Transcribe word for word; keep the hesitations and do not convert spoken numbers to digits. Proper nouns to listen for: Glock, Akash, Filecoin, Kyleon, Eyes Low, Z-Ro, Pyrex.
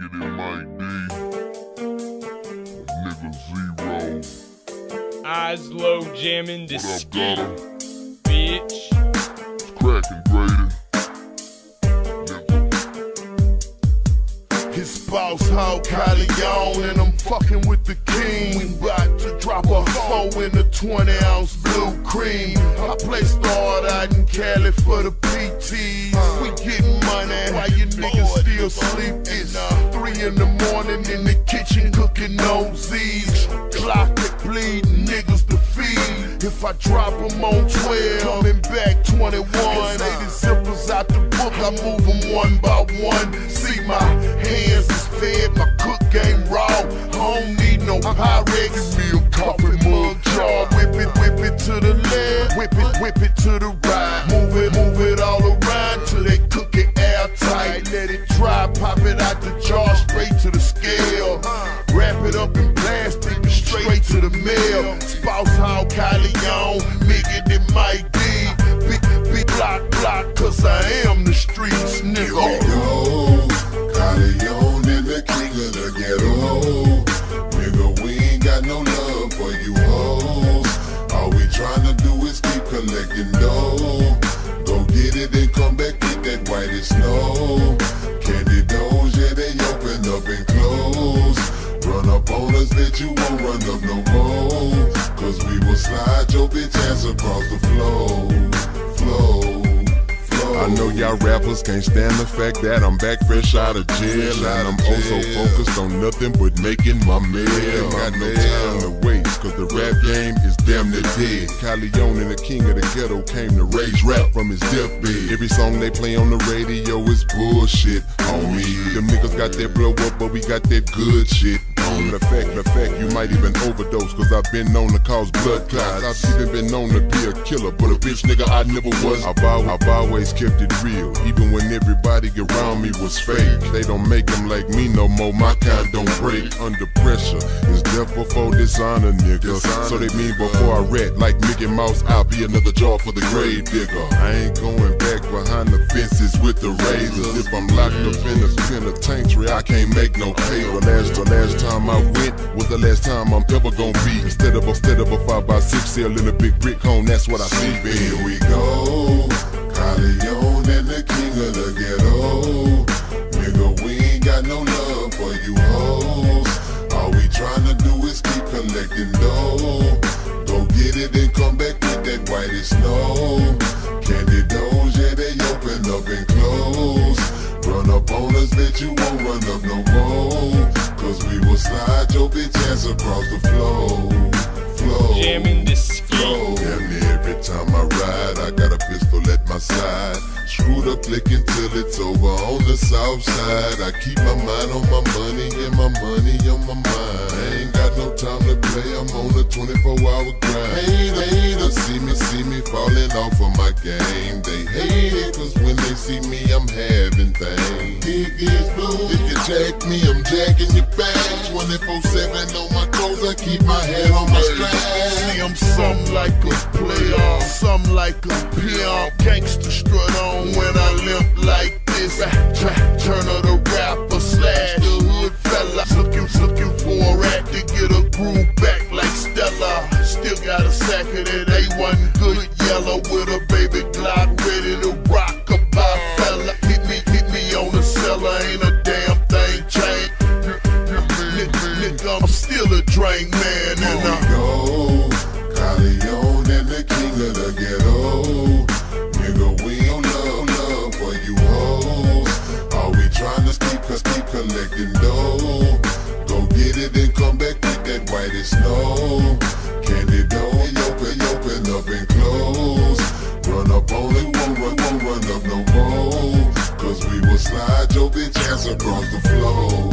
nigga that might be. Nigga Z-Ro. Eyes Low jamming the ski. Bitch. It's cracking graded. His boss hoe Kyleon, and I'm fucking with the king. We about to drop a four in a twenty ounce blue cream. I play hard out in Cali for the P Ts. We getting money, why you niggas still sleep? It's three in the morning in the kitchen cooking O Zs. Clock it bleeding, niggas to feed. If I drop them on twelve, coming back twenty-one. eighty zippers out the book, I move them one by one. See my hands is fed, my cook game raw. I don't need no Pyrex, me a coffee mug jar. Whip it, whip it to the left, whip it, whip it to the right. Move it, move it all around till they cook it airtight. Let it dry, pop it out the jar straight to the scale. Wrap it up in plastic and straight to the mail. Spouse how Kyleon, nigga that might be. Big, big block, block, cause I am the streets, nigga. Kyleon is the king of the ghetto. Nigga, we ain't got no love for you hoes. All we tryna do is keep collecting dough. Go get it and come back, get that white as snow. Candy doors, yeah, they open up and close. Run up on us that you won't run up no more. Cause we will slide your bitch ass across the floor. Flow. I know y'all rappers can't stand the fact that I'm back fresh out of jail. And I'm also focused on nothing but making my meal. Ain't got no time to waste, cause the rap game is damn near dead. Kyleon and the king of the ghetto came to raise rap from his deathbed. Every song they play on the radio is bullshit, homie. Them niggas got that blow up, but we got that good shit. The fact, the fact, you might even overdose, cause I've been known to cause blood clots. I've even been known to be a killer, but a bitch nigga I never was. I've always, I've always kept it real, even when everybody around me was fake. They don't make them like me no more, my kind don't break. Under pressure, it's death before dishonor, nigga. So they mean before I rat, like Mickey Mouse, I'll be another jaw for the grave digger. I ain't going back behind the fences with the razors. If I'm locked up in the penitentiary, I can't make no pay. The last, the last time I went was the last time I'm ever gon' be. Instead of, instead of a five by six cell in a big brick home, that's what I see. Here we go, Kyleon and the king of the ghetto. Nigga, we ain't got no love for you hoes. All we tryna do is keep collecting dough. Go get it and come back with that white as snow. Candy doors, yeah, they open up and close. Run up on us that you won't run up no more. Cause we will slide your bitch ass across the floor. Flow. Jamming this flow. Damn near every time I ride, I got a pistol at my side. Screw the click until it's over on the south side. I keep my mind on my money and my money on my mind. I ain't got no time to play, I'm on a twenty-four hour grind. Hate, hater, see me, see me falling off of my game. They hate it cause when they see me, I'm having things. Big is blue, if you jack me, I'm jacking your back. twenty-four seven on my clothes, I keep my head on my strap. See, I'm some like a player, some like a peon. Gangsta strut on when I limp like this. Turn of the rapper slash the hood fella. Looking, looking for a rat to get a groove back like Stella. Still got a sack of that A one good yellow with a baby Glock ready to rock a bye fella. Hit me, hit me on the cellar, ain't a damn thing changed. Nigga, I'm still a drain man and I go. Kyleon and the king of the ghetto. Nigga, we don't love, love for you hoes. All we tryna keep, cause keep collecting dough. Go get it and come back with that white as snow. Candy dough, open, open up and close. Run up on it, won't run, won't run up no more. Cause we will slide your bitch ass across the floor.